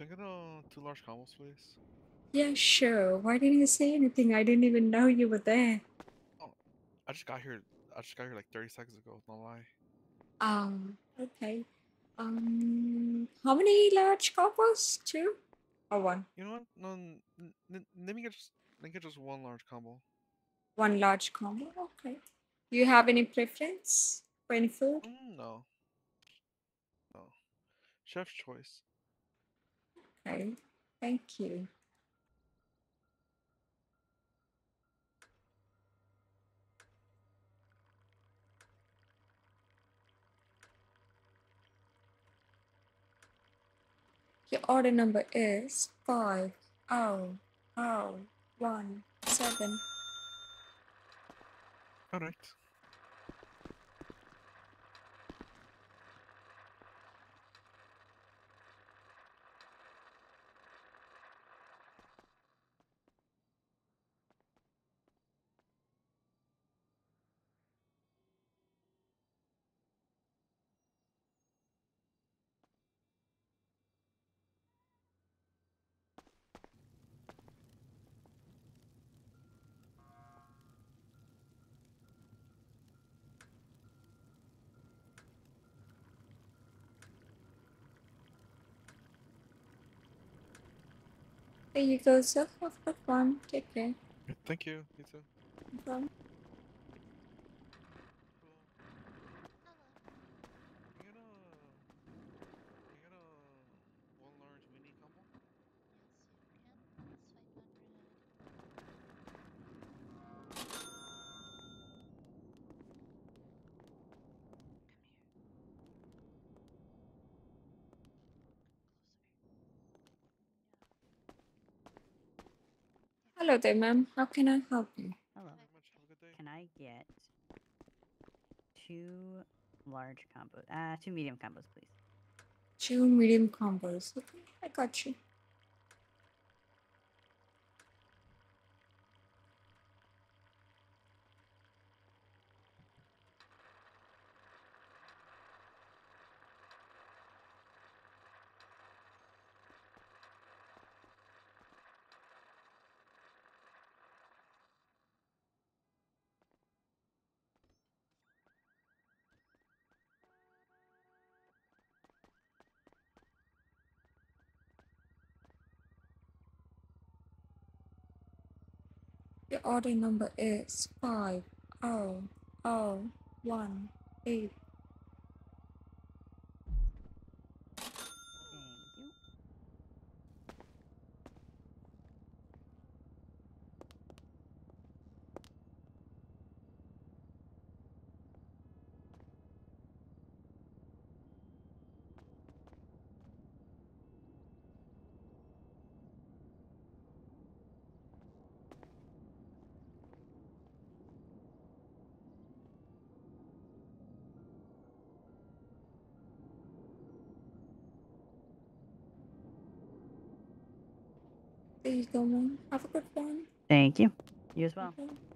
Can I get 2 large combos, please? Yeah, sure. Why didn't you say anything? I didn't even know you were there. Oh, I just got here. I just got here like 30 seconds ago. No lie. Okay. How many large combos? 2 or 1? You know what? No, let me get just 1 large combo. 1 large combo. Okay. Do you have any preference for any food? No. No. Chef's choice. Okay. Thank you. Your order number is 50017. All right. There you go, sir. Have a good one. Take care. Thank you. You too. No problem. You got a 1 large mini combo? Yes, you can. It's 500. Hello there, ma'am. How can I help you? Hello. Can I get 2 large combos? 2 medium combos, please. 2 medium combos. Okay, I got you. Your order number is 50018. Thank you. There you go, man. Have a good one. Thank you. You as well. Okay.